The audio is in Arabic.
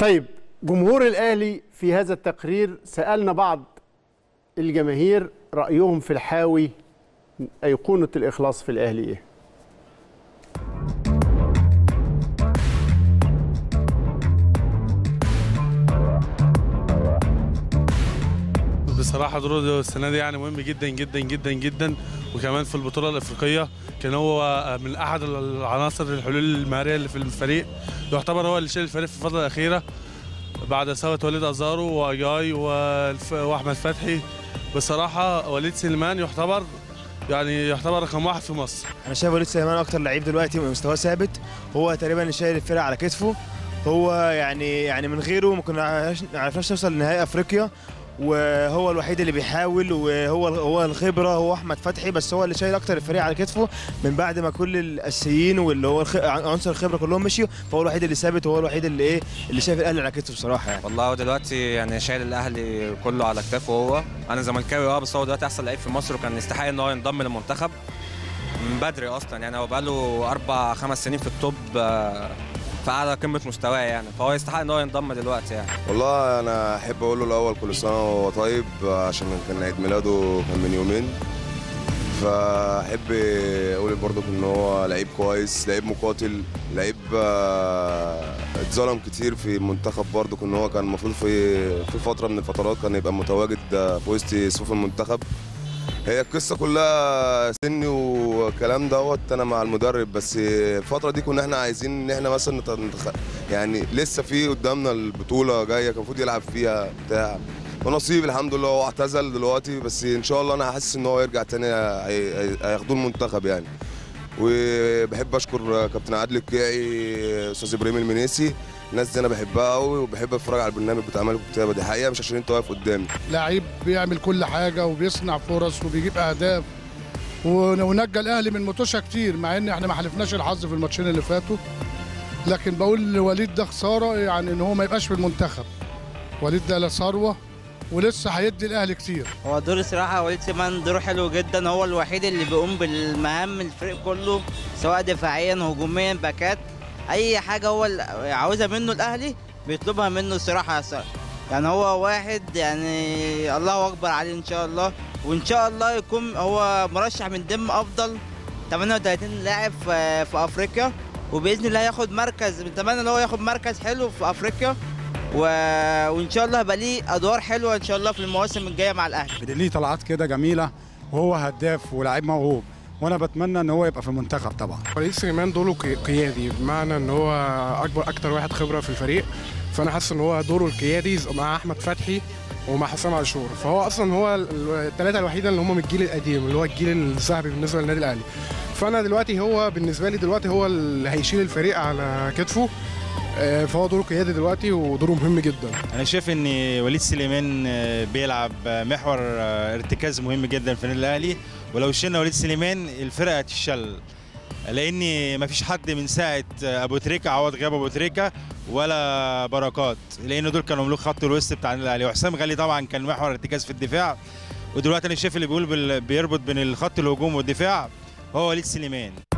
طيب جمهور الأهلي في هذا التقرير سألنا بعض الجماهير رأيهم في الحاوي أيقونة الإخلاص في الأهلي إيه؟ بصراحة دوره السنة دي يعني مهم جدا جدا جدا جدا، وكمان في البطولة الأفريقية كان هو من أحد العناصر الحلول المهارية اللي في الفريق، يعتبر هو اللي شال الفريق في الفترة الأخيرة بعد إصابة وليد أزارو وجاي وأحمد فتحي. بصراحة وليد سليمان يعتبر رقم واحد في مصر. أنا شايف وليد سليمان أكتر لعيب دلوقتي مستواه ثابت، هو تقريبا اللي شايل الفرقة على كتفه، هو يعني من غيره ما كناش عرفناش نوصل لنهائي أفريقيا، وهو الوحيد اللي بيحاول، وهو الخبره، هو احمد فتحي، بس هو اللي شايل اكتر الفريق على كتفه من بعد ما كل الاساسيين واللي هو عنصر الخبره كلهم مشيوا، فهو الوحيد اللي ثابت، وهو الوحيد اللي اللي شايف الاهلي على كتفه بصراحه. يعني والله هو دلوقتي يعني شايل الاهلي كله على كتفه. هو انا زملكاوي بس هو دلوقتي احسن لعيب في مصر، وكان يستحق ان هو ينضم للمنتخب من بدري اصلا. يعني هو بقاله 4 5 سنين في التوب، فعلى قمه مستواه يعني، فهو يستحق ان هو ينضم دلوقتي يعني. والله انا احب اقول له الاول كل سنه وهو طيب، عشان كان عيد ميلاده كان من يومين، فاحب اقول برضه ان هو لعيب كويس، لعيب مقاتل، لعيب اتظلم كتير في المنتخب برضه، ان هو كان المفروض في فتره من الفترات كان يبقى متواجد في وسط صفوف المنتخب. هي القصه كلها سني والكلام دوت، انا مع المدرب، بس الفتره دي كنا احنا عايزين ان احنا مثلا يعني لسه في قدامنا البطوله جايه كان المفروض يلعب فيها بتاع، ونصيب الحمد لله هو اعتزل دلوقتي، بس ان شاء الله انا حاسس ان هو يرجع تاني هياخدوه المنتخب يعني. وبحب اشكر كابتن عدلي القيعي، استاذ ابراهيم المنيسي، الناس دي انا بحبها قوي، وبحب اتفرج على البرنامج بتاع عماد الكتبي، دي حقيقه، مش عشان انت واقف قدامي. لعيب بيعمل كل حاجه وبيصنع فرص وبيجيب اهداف، ونجى الاهلي من متوشه كتير، مع ان احنا ما حلفناش الحظ في الماتشين اللي فاتوا، لكن بقول لوليد ده خساره يعني ان هو ما يبقاش في المنتخب. وليد ده لا ثروه ولسه هيدي الاهلي كتير. هو دور صراحه وليد سليمان دوره حلو جدا، هو الوحيد اللي بيقوم بالمهام الفريق كله، سواء دفاعيا هجوميا باكات، اي حاجه هو عاوزها منه الاهلي بيطلبها منه صراحه. يعني هو واحد يعني الله اكبر عليه ان شاء الله، وان شاء الله يكون هو مرشح من ضمن افضل 38 لاعب في افريقيا، وباذن الله ياخد مركز، بنتمنى ان هو ياخد مركز حلو في افريقيا، وان شاء الله هيبقى ليه ادوار حلوه ان شاء الله في المواسم الجايه مع الاهلي. ليه طلعات كده جميله، وهو هداف ولاعيب موهوب، وانا بتمنى ان هو يبقى في المنتخب طبعا. وليد سليمان دوره قيادي، بمعنى ان هو اكتر واحد خبره في الفريق، فانا حاسس ان هو دوره القيادي مع احمد فتحي ومع حسام عاشور، فهو اصلا هو الثلاثه الوحيده اللي هم من الجيل القديم اللي هو الجيل الذهبي بالنسبه للنادي الاهلي. فانا دلوقتي هو بالنسبه لي دلوقتي هو اللي هيشيل الفريق على كتفه، فهو دوره قيادي دلوقتي ودوره مهم جدا. انا شايف ان وليد سليمان بيلعب محور ارتكاز مهم جدا في النادي الاهلي، ولو شلنا وليد سليمان الفرقه هتتشل، لان مفيش حد من ساعه ابو تريكة عوض غياب ابو تريكة ولا بركات، لان دول كانوا ملوك خط الوسط بتاع النادي الاهلي، وحسام غالي طبعا كان محور ارتكاز في الدفاع، ودلوقتي انا شايف اللي بيقول بيربط بين الخط الهجوم والدفاع هو وليد سليمان.